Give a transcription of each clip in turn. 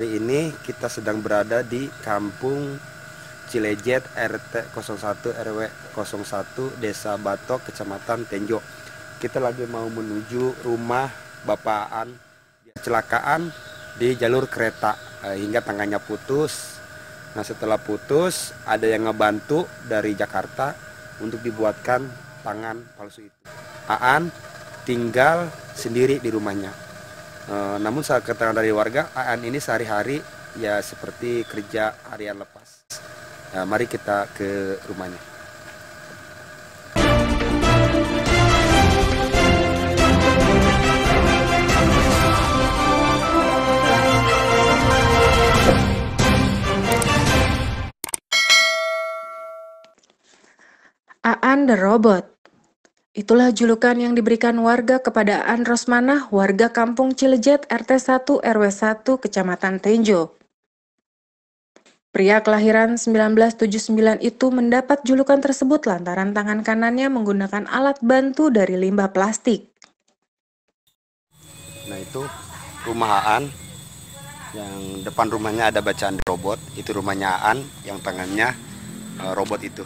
Hari ini kita sedang berada di Kampung Cilejet RT 01 RW 01 Desa Batok, Kecamatan Tenjo. Kita lagi mau menuju rumah Bapak Aan. Kecelakaan di jalur kereta hingga tangannya putus. Nah, setelah putus ada yang ngebantu dari Jakarta untuk dibuatkan tangan palsu itu. Aan tinggal sendiri di rumahnya. Namun saat keterangan dari warga, Aan ini sehari-hari ya seperti kerja harian lepas. Mari kita ke rumahnya. Aan the Robot. Itulah julukan yang diberikan warga kepada Aan Rosmanah, warga Kampung Cilejet RT 1 RW 1 Kecamatan Tenjo. Pria kelahiran 1979 itu mendapat julukan tersebut lantaran tangan kanannya menggunakan alat bantu dari limbah plastik. Nah, itu rumah Aan. Yang depan rumahnya ada bacaan robot, itu rumahnya Aan yang tangannya robot itu.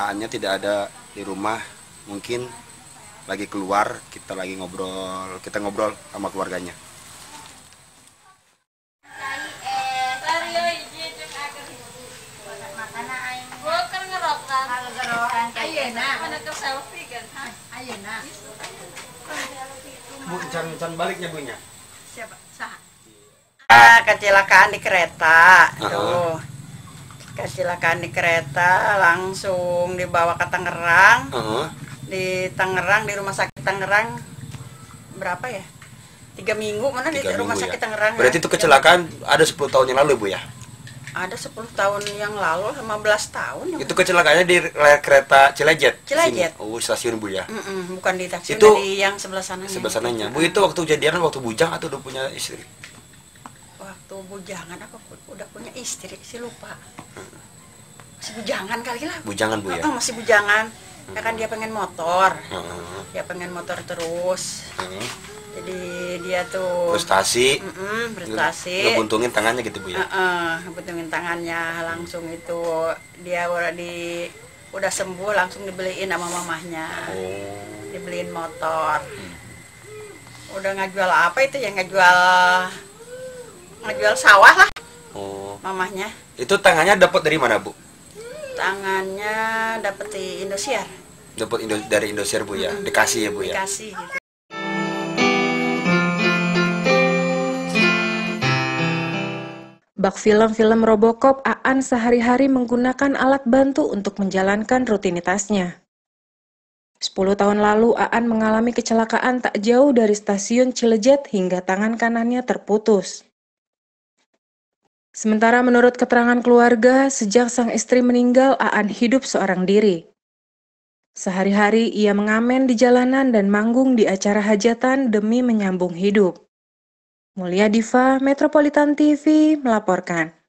Aannya tidak ada di rumah, mungkin lagi keluar, kita ngobrol sama keluarganya. Bu, jangan baliknya bunya. Siapa? Kecelakaan di kereta. Aduh. Kecelakaan di kereta, langsung dibawa ke Tangerang. Di Tangerang, di rumah sakit Tangerang berapa ya? 3 minggu mana di rumah sakit ya? Tangerang. Berarti itu kecelakaan ada 10 tahun yang lalu, Bu, ya? Ada 10 tahun yang lalu, 15 tahun. Itu kecelakaannya di kereta Cilejet. Cilejet. Sini. Oh, stasiun, Bu, ya. Bukan di stasiun, itu dari yang sebelah sananya. Sebelah sananya. Bu, itu waktu kejadian waktu bujang atau udah punya istri? Waktu bujangan apa udah punya istri sih, lupa. Masih bujangan kali lah. Bujangan, Bu, ya? Masih bujangan. Ya kan dia pengen motor. Dia pengen motor terus. Jadi dia tuh prestasi. Ngebuntungin tangannya gitu, Bu, ya? Ngebuntungin tangannya. Langsung itu dia udah sembuh, langsung dibeliin sama mamahnya. Dibeliin motor. Udah ngejual apa itu ya, ngejual sawah lah. Mamahnya. Itu tangannya dapat dari mana, Bu? Tangannya dapat di Indosiar. Dapat dari Indosiar, Bu, ya. Dikasih ya, Bu, ya. Dikasih gitu. Bak film-film Robocop, Aan sehari-hari menggunakan alat bantu untuk menjalankan rutinitasnya. 10 tahun lalu Aan mengalami kecelakaan tak jauh dari stasiun Cilejet hingga tangan kanannya terputus. Sementara menurut keterangan keluarga, sejak sang istri meninggal, Aan hidup seorang diri. Sehari-hari ia mengamen di jalanan dan manggung di acara hajatan demi menyambung hidup. Mulia Diva, Metropolitan TV melaporkan.